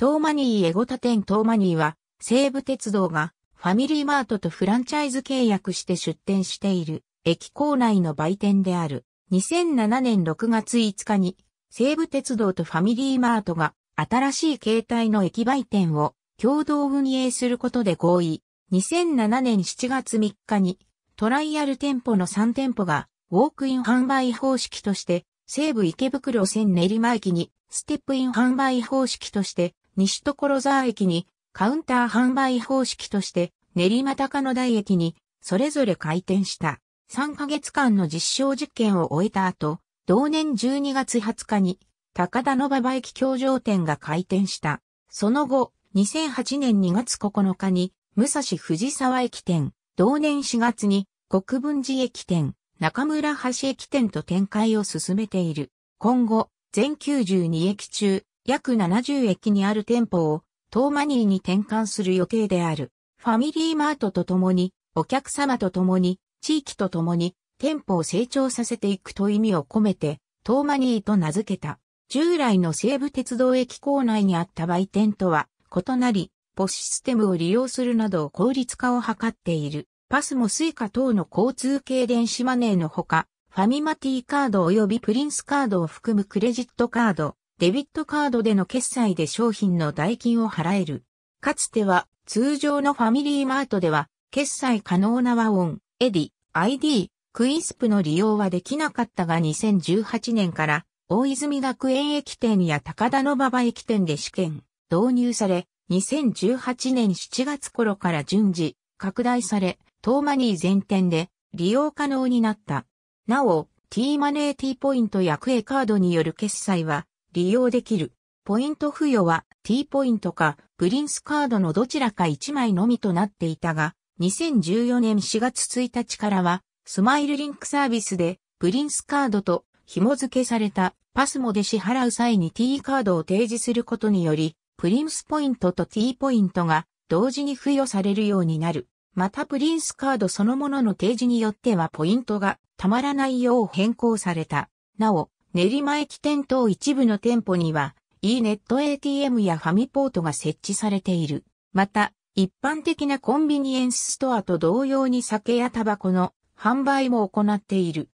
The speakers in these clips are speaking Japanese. TOMONYエゴタ店TOMONYは西武鉄道がファミリーマートとフランチャイズ契約して出店している駅構内の売店である。2007年6月5日に西武鉄道とファミリーマートが新しい形態の駅売店を共同運営することで合意。2007年7月3日にトライアル店舗の3店舗がウォークイン販売方式として西武池袋線練馬駅にステップイン販売方式として西所沢駅にカウンター販売方式として練馬高野台駅にそれぞれ開店した。3ヶ月間の実証実験を終えた後、同年12月20日に高田馬場駅橋上店が開店した。その後、2008年2月9日に武蔵藤沢駅店、同年4月に国分寺駅店、中村橋駅店と展開を進めている。今後、全92駅中、約70駅にある店舗をTOMONYに転換する予定である。ファミリーマートと共に、お客様と共に、地域と共に店舗を成長させていくと意味を込めてTOMONYと名付けた。従来の西武鉄道駅構内にあった売店とは異なり、POSシステムを利用するなど効率化を図っている。パスもスイカ等の交通系電子マネーのほか、ファミマTカード及びプリンスカードを含むクレジットカード、デビットカードでの決済で商品の代金を払える。かつては通常のファミリーマートでは決済可能な和音。iD、iD、QuicPayの利用はできなかったが2018年から大泉学園駅店や高田馬場駅店で試験、導入され、2018年7月頃から順次、拡大され、TOMONY全店で利用可能になった。なお、T マネー T ポイントやクエカードによる決済は利用できる。ポイント付与は T ポイントかプリンスカードのどちらか1枚のみとなっていたが、2014年4月1日からは、スマイルリンクサービスで、プリンスカードと紐付けされたパスモで支払う際に T カードを提示することにより、プリンスポイントと T ポイントが同時に付与されるようになる。またプリンスカードそのものの提示によってはポイントがたまらないよう変更された。なお、練馬駅店等一部の店舗には、e ネット ATM やファミポートが設置されている。また、一般的なコンビニエンスストアと同様に酒やタバコの販売も行っている。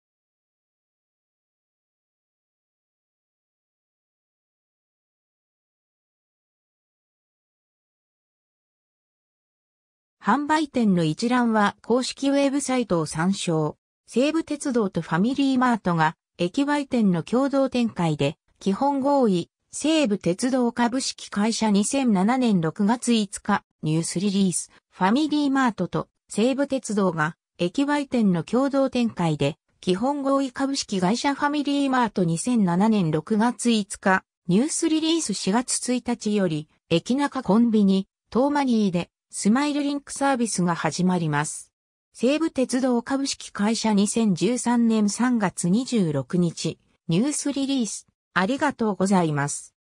販売店の一覧は公式ウェブサイトを参照。西武鉄道とファミリーマートが駅売店の共同展開で基本合意。西武鉄道株式会社2007年6月5日ニュースリリース。ファミリーマートと西武鉄道が駅売店の共同展開で基本合意株式会社ファミリーマート2007年6月5日ニュースリリース4月1日より駅中コンビニTOMONYでスマイルリンクサービスが始まります。西武鉄道株式会社2013年3月26日ニュースリリースありがとうございます。